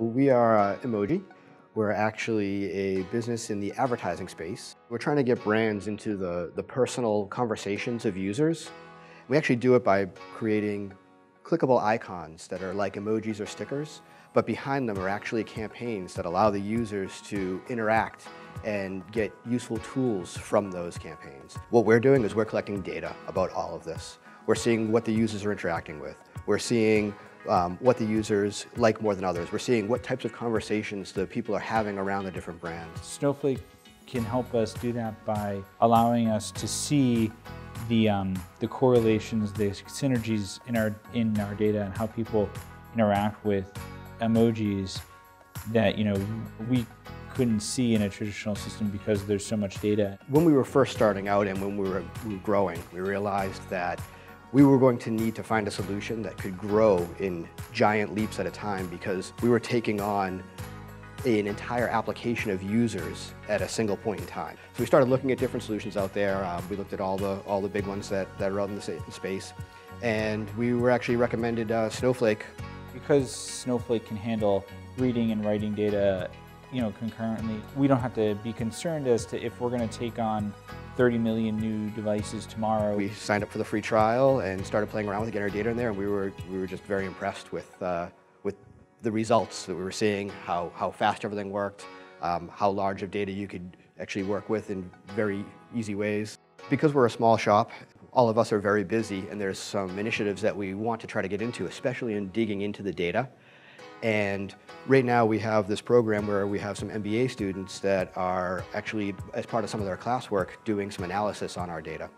We are Inmoji. We're actually a business in the advertising space. We're trying to get brands into the personal conversations of users. We actually do it by creating clickable icons that are like emojis or stickers, but behind them are actually campaigns that allow the users to interact and get useful tools from those campaigns. What we're doing is we're collecting data about all of this. We're seeing what the users are interacting with. We're seeing what the users like more than others. We're seeing what types of conversations the people are having around the different brands. Snowflake can help us do that by allowing us to see the correlations, the synergies in our data, and how people interact with emojis that we couldn't see in a traditional system because there's so much data. When we were first starting out and when we were growing, we realized that we were going to need to find a solution that could grow in giant leaps at a time, because we were taking on an entire application of users at a single point in time. So we started looking at different solutions out there. We looked at all the big ones that are out in the space, and we were actually recommended Snowflake. Because Snowflake can handle reading and writing data concurrently, we don't have to be concerned as to if we're going to take on 30 million new devices tomorrow. We signed up for the free trial and started playing around with getting our data in there, and we were just very impressed with the results that we were seeing, how fast everything worked, how large of data you could actually work with in very easy ways. Because we're a small shop, all of us are very busy, and there's some initiatives that we want to try to get into, especially in digging into the data. And right now we have this program where we have some MBA students that are actually, as part of some of their classwork, doing some analysis on our data.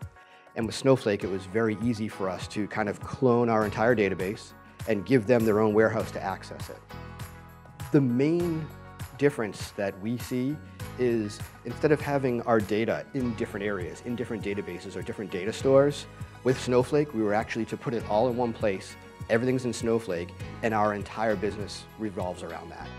And with Snowflake, it was very easy for us to kind of clone our entire database and give them their own warehouse to access it. The main difference that we see is, instead of having our data in different areas, in different databases or different data stores, with Snowflake, we were actually to put it all in one place. Everything's in Snowflake, and our entire business revolves around that.